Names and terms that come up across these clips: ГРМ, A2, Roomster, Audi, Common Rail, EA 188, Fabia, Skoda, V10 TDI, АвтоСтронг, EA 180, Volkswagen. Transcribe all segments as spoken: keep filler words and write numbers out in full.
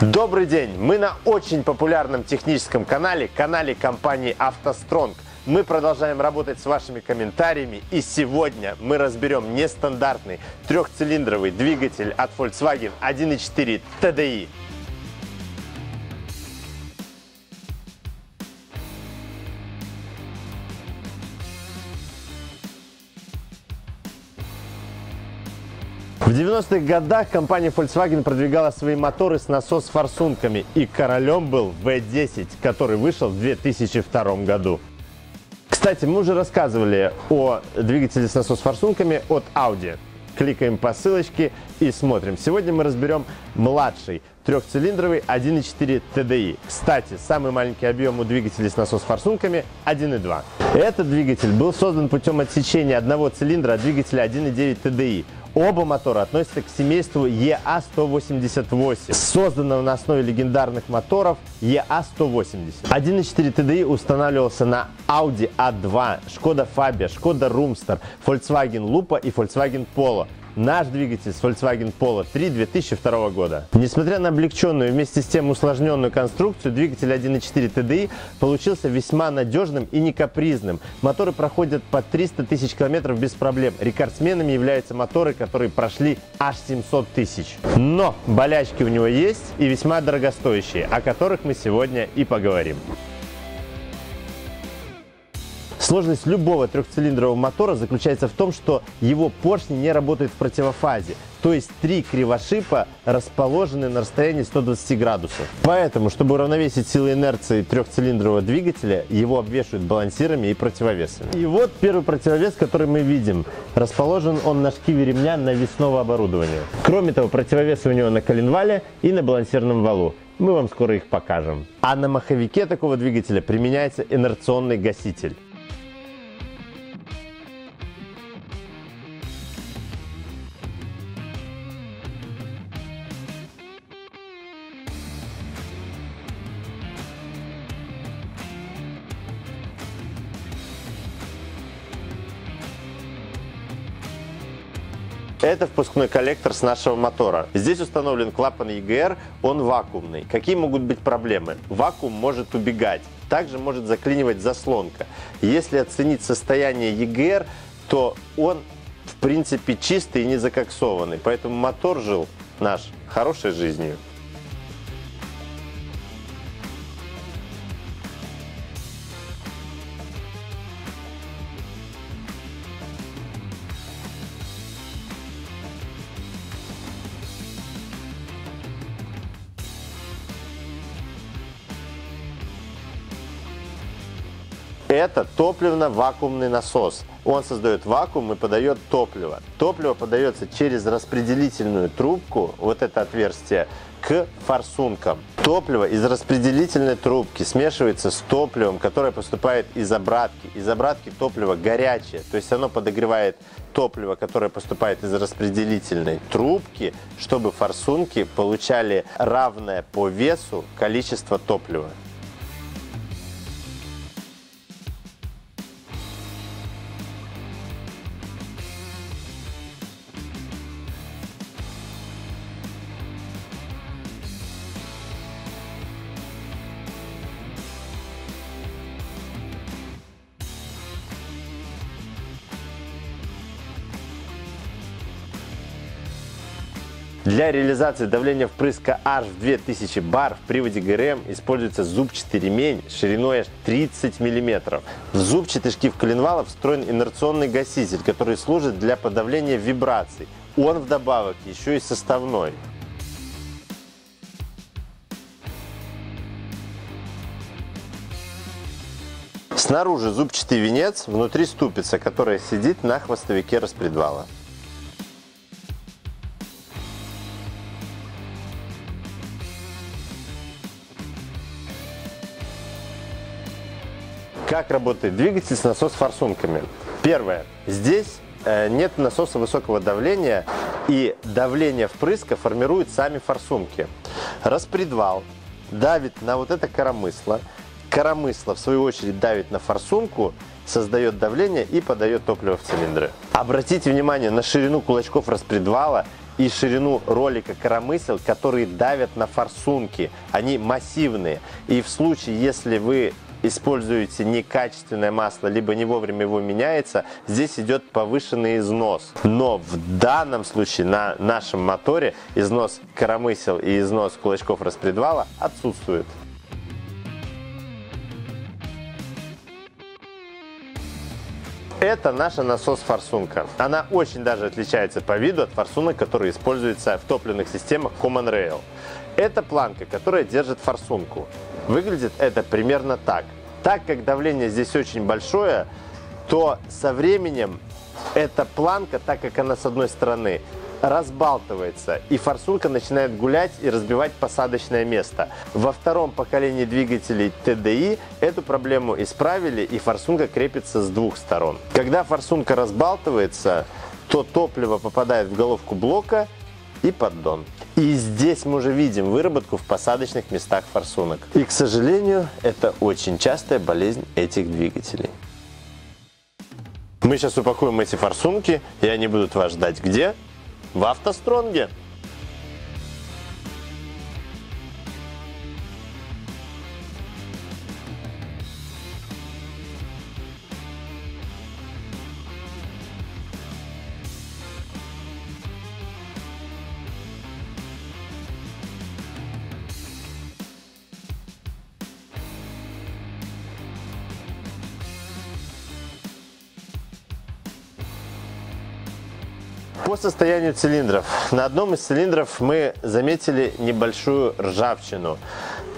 Добрый день! Мы на очень популярном техническом канале, канале компании АвтоСтронг. Мы продолжаем работать с вашими комментариями, и сегодня мы разберем нестандартный трехцилиндровый двигатель от Volkswagen один и четыре тэ дэ и. В девяностых годах компания Volkswagen продвигала свои моторы с насос-форсунками, и королем был вэ десять, который вышел в две тысячи втором году. Кстати, мы уже рассказывали о двигателе с насос-форсунками от Audi. Кликаем по ссылочке и смотрим. Сегодня мы разберем младший трехцилиндровый один и четыре тэ дэ и. Кстати, самый маленький объем у двигателей с насос-форсунками один и два. Этот двигатель был создан путем отсечения одного цилиндра от двигателя один и девять тэ дэ и. Оба мотора относятся к семейству и а сто восемьдесят восемь, созданного на основе легендарных моторов и а сто восемьдесят. один и четыре тэ дэ и устанавливался на Audi а два, Skoda Fabia, Skoda Roomster, Volkswagen Lupa и Volkswagen Polo. Наш двигатель с Volkswagen Polo три две тысячи второго года. Несмотря на облегченную и вместе с тем усложненную конструкцию, двигатель один и четыре тэ дэ и получился весьма надежным и не капризным. Моторы проходят по триста тысяч километров без проблем. Рекордсменами являются моторы, которые прошли аж семьсот тысяч. Но болячки у него есть и весьма дорогостоящие, о которых мы сегодня и поговорим. Сложность любого трехцилиндрового мотора заключается в том, что его поршни не работают в противофазе, то есть три кривошипа расположены на расстоянии ста двадцати градусов. Поэтому, чтобы уравновесить силы инерции трехцилиндрового двигателя, его обвешивают балансирами и противовесами. И вот первый противовес, который мы видим. Расположен он на шкиве ремня навесного оборудования. Кроме того, противовесы у него на коленвале и на балансирном валу. Мы вам скоро их покажем. А на маховике такого двигателя применяется инерционный гаситель. Это впускной коллектор с нашего мотора. Здесь установлен клапан и джи эр, он вакуумный. Какие могут быть проблемы? Вакуум может убегать, также может заклинивать заслонка. Если оценить состояние и джи эр, то он в принципе чистый и не закоксованный, поэтому мотор жил наш хорошей жизнью. Это топливно-вакуумный насос. Он создает вакуум и подает топливо. Топливо подается через распределительную трубку, вот это отверстие, к форсункам. Топливо из распределительной трубки смешивается с топливом, которое поступает из обратки. Из обратки топливо горячее, то есть оно подогревает топливо, которое поступает из распределительной трубки, чтобы форсунки получали равное по весу количество топлива. Для реализации давления впрыска аж в две тысячи бар в приводе гэ эр эм используется зубчатый ремень шириной аж тридцать миллиметров. В зубчатый шкив коленвала встроен инерционный гаситель, который служит для подавления вибраций. Он вдобавок еще и составной. Снаружи зубчатый венец, внутри ступица, которая сидит на хвостовике распредвала. Как работает двигатель с насос-форсунками? Первое. Здесь нет насоса высокого давления, и давление впрыска формируют сами форсунки. Распредвал давит на вот это коромысло. Коромысло, в свою очередь, давит на форсунку, создает давление и подает топливо в цилиндры. Обратите внимание на ширину кулачков распредвала и ширину ролика коромысел, которые давят на форсунки. Они массивные. И в случае, если вы используете некачественное масло, либо не вовремя его меняется, здесь идет повышенный износ. Но в данном случае на нашем моторе износ коромысел и износ кулачков распредвала отсутствует. Это наша насос-форсунка. Она очень даже отличается по виду от форсунок, которые используются в топливных системах Common Rail. Это планка, которая держит форсунку. Выглядит это примерно так. Так как давление здесь очень большое, то со временем эта планка, так как она с одной стороны, разбалтывается, и форсунка начинает гулять и разбивать посадочное место. Во втором поколении двигателей ти ди и эту проблему исправили, и форсунка крепится с двух сторон. Когда форсунка разбалтывается, то топливо попадает в головку блока и поддон. И здесь мы уже видим выработку в посадочных местах форсунок. И, к сожалению, это очень частая болезнь этих двигателей. Мы сейчас упакуем эти форсунки, и они будут вас ждать где? В АвтоСтронге. По состоянию цилиндров. На одном из цилиндров мы заметили небольшую ржавчину.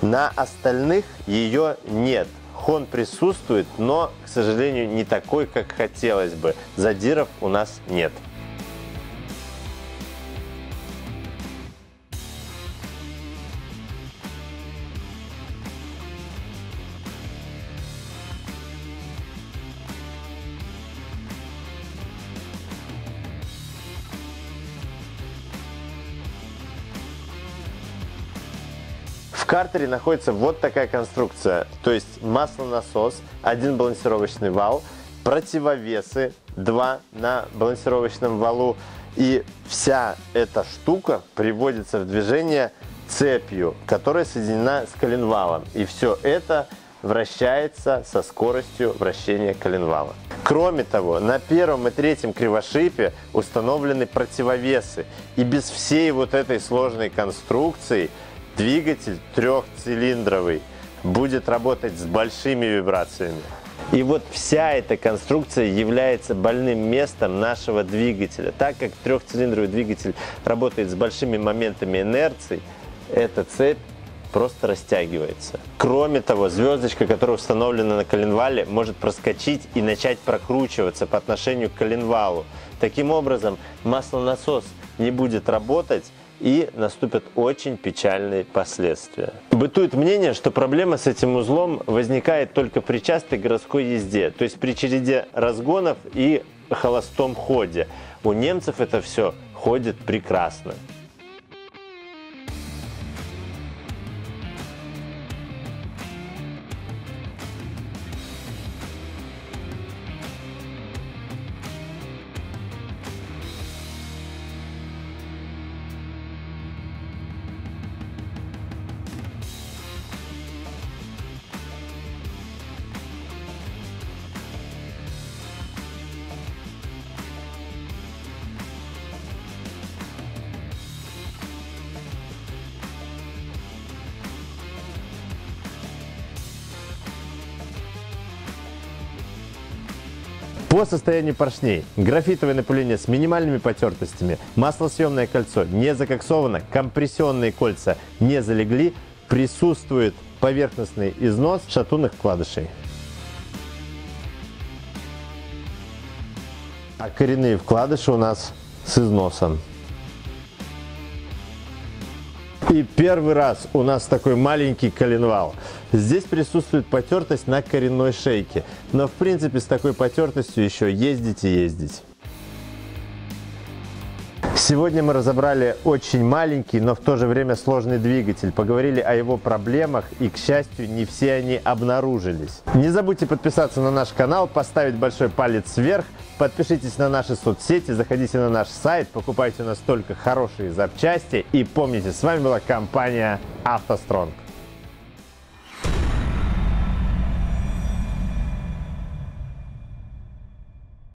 На остальных ее нет. Хон присутствует, но, к сожалению, не такой, как хотелось бы. Задиров у нас нет. В картере находится вот такая конструкция, то есть маслонасос, один балансировочный вал, противовесы, два на балансировочном валу, и вся эта штука приводится в движение цепью, которая соединена с коленвалом, и все это вращается со скоростью вращения коленвала. Кроме того, на первом и третьем кривошипе установлены противовесы, и без всей вот этой сложной конструкции двигатель трехцилиндровый будет работать с большими вибрациями. И вот вся эта конструкция является больным местом нашего двигателя. Так как трехцилиндровый двигатель работает с большими моментами инерции, эта цепь просто растягивается. Кроме того, звездочка, которая установлена на коленвале, может проскочить и начать прокручиваться по отношению к коленвалу. Таким образом, маслонасос не будет работать, и наступят очень печальные последствия. Бытует мнение, что проблема с этим узлом возникает только при частой городской езде, то есть при череде разгонов и холостом ходе. У немцев это все ходит прекрасно. По состоянию поршней. Графитовое напыление с минимальными потертостями, маслосъемное кольцо не закоксовано, компрессионные кольца не залегли, присутствует поверхностный износ шатунных вкладышей. А коренные вкладыши у нас с износом. И первый раз у нас такой маленький коленвал. Здесь присутствует потертость на коренной шейке, но в принципе с такой потертостью еще ездить и ездить. Сегодня мы разобрали очень маленький, но в то же время сложный двигатель, поговорили о его проблемах, и, к счастью, не все они обнаружились. Не забудьте подписаться на наш канал, поставить большой палец вверх, подпишитесь на наши соцсети, заходите на наш сайт, покупайте у нас только хорошие запчасти и помните, с вами была компания АвтоСтронг.